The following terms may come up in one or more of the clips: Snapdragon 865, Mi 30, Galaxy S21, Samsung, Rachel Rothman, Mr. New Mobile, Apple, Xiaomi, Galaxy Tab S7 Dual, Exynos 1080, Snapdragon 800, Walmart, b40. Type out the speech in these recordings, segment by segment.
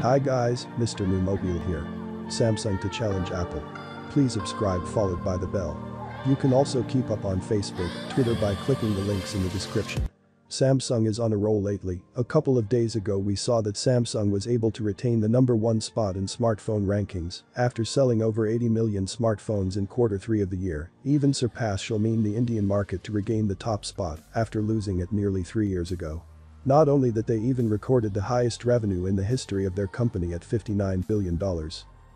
Hi guys, Mr. New Mobile here. Samsung to challenge Apple. Please subscribe followed by the bell. You can also keep up on Facebook, Twitter by clicking the links in the description. Samsung is on a roll lately. A couple of days ago we saw that Samsung was able to retain the #1 spot in smartphone rankings after selling over 80 million smartphones in Q3 of the year, even surpass Xiaomi, the Indian market, to regain the top spot after losing it nearly 3 years ago. Not only that, they even recorded the highest revenue in the history of their company at $59 billion.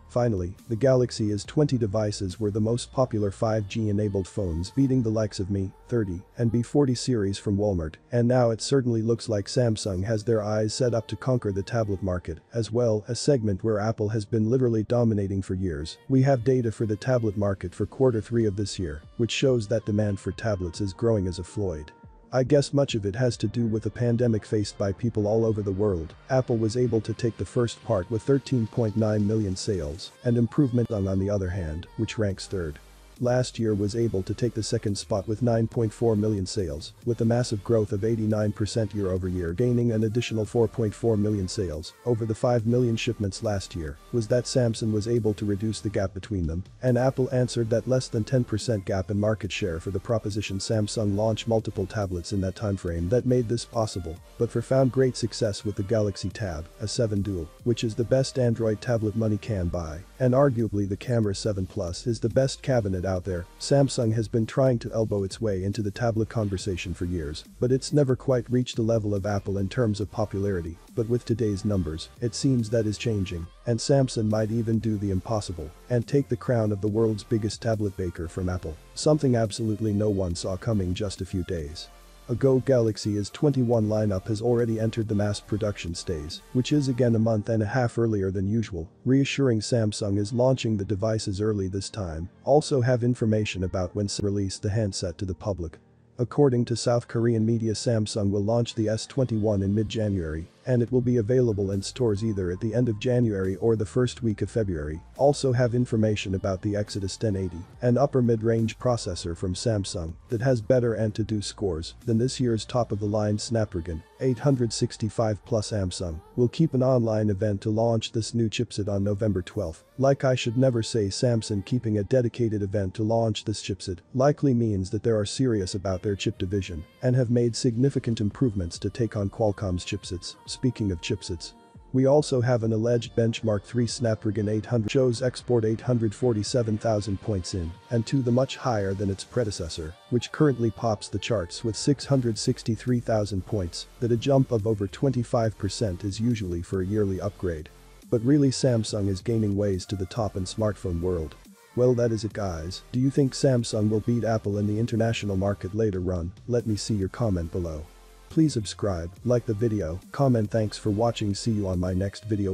Finally, the Galaxy S21 devices were the most popular 5G-enabled phones, beating the likes of Mi 30 and b40 series from Walmart, and now it certainly looks like Samsung has their eyes set up to conquer the tablet market as well, a segment where Apple has been literally dominating for years. We have data for the tablet market for Q3 of this year, which shows that demand for tablets is growing as a flood. I guess much of it has to do with the pandemic faced by people all over the world. Apple was able to take the first part with 13.9 million sales, and improvement on the other hand, which ranks third. Last year was able to take the second spot with 9.4 million sales, with a massive growth of 89% year over year, gaining an additional 4.4 million sales over the 5 million shipments last year. Was that Samsung was able to reduce the gap between them, and Apple answered that less than 10% gap in market share for the proposition. Samsung launched multiple tablets in that timeframe that made this possible, but found great success with the Galaxy Tab S7 Dual, which is the best Android tablet money can buy, and arguably the Camera 7 Plus is the best cabinet out there. Samsung has been trying to elbow its way into the tablet conversation for years, but it's never quite reached the level of Apple in terms of popularity, but with today's numbers, it seems that is changing, and Samsung might even do the impossible and take the crown of the world's biggest tablet maker from Apple, something absolutely no one saw coming just a few days ago. Galaxy S21 lineup has already entered the mass production stage, which is again a month and a half earlier than usual, reassuring Samsung is launching the devices early this time. Also have information about when to release the handset to the public. According to South Korean media, Samsung will launch the S21 in mid-January, and it will be available in stores either at the end of January or the first week of February. Also have information about the Exynos 1080, an upper mid-range processor from Samsung that has better and to-do scores than this year's top-of-the-line Snapdragon 865 Plus. Samsung will keep an online event to launch this new chipset on November 12. Like, I should never say Samsung keeping a dedicated event to launch this chipset likely means that they are serious about their chip division and have made significant improvements to take on Qualcomm's chipsets. Speaking of chipsets, we also have an alleged benchmark 3 Snapdragon 800 shows export 847,000 points in, and 2 the much higher than its predecessor, which currently pops the charts with 663,000 points, that a jump of over 25% is usually for a yearly upgrade. But really, Samsung is gaining ways to the top in smartphone world. Well, that is it guys. Do you think Samsung will beat Apple in the international market later on? Let me see your comment below. Please subscribe, like the video, comment. Thanks for watching. See you on my next video.